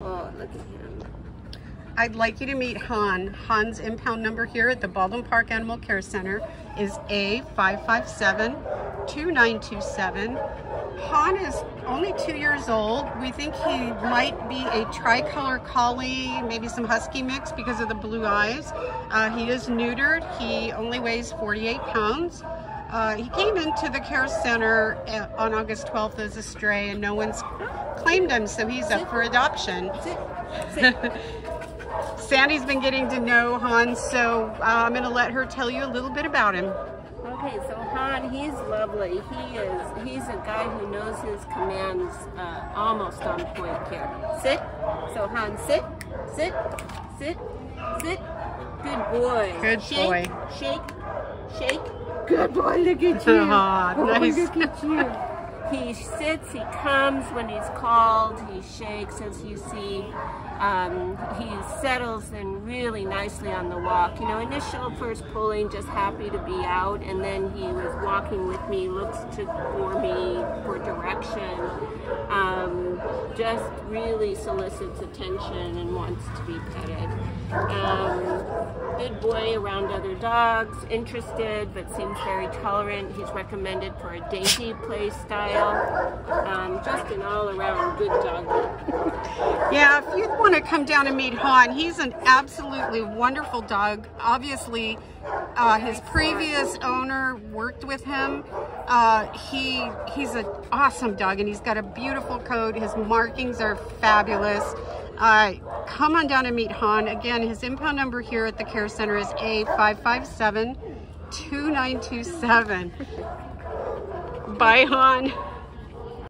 Oh, look at him. I'd like you to meet Han. Han's impound number here at the Baldwin Park Animal Care Center is A5572927. Han is only 2 years old. We think he might be a tricolor collie, maybe some husky mix because of the blue eyes. He is neutered. He only weighs 48 pounds. He came into the care center on August 12th as a stray, and no one's claimed him, so he's up for adoption. Sandy's been getting to know Han, so I'm going to let her tell you a little bit about him. Okay, so Han, he's lovely. He's a guy who knows his commands almost on point here. Sit. So Han, sit, sit, sit, sit. Good boy. Good boy. Shake, shake, shake. Good boy, look at you. Oh, nice. Look at you. He sits, he comes when he's called, he shakes as you see. He settles in really nicely on the walk. You know, initial first pulling, just happy to be out, and then he was walking with me, looks for me for direction, just really solicits attention and wants to be petted. Good boy around other dogs, interested but seems very tolerant. He's recommended for a dainty play style. Just an all-around good dog. Yeah, if you want to come down and meet Han, he's an absolutely wonderful dog. Obviously, his previous owner worked with him. He's an awesome dog, and he's got a beautiful coat. His markings are fabulous. Come on down and meet Han. Again, his impound number here at the care center is A5572927. Bye, Han.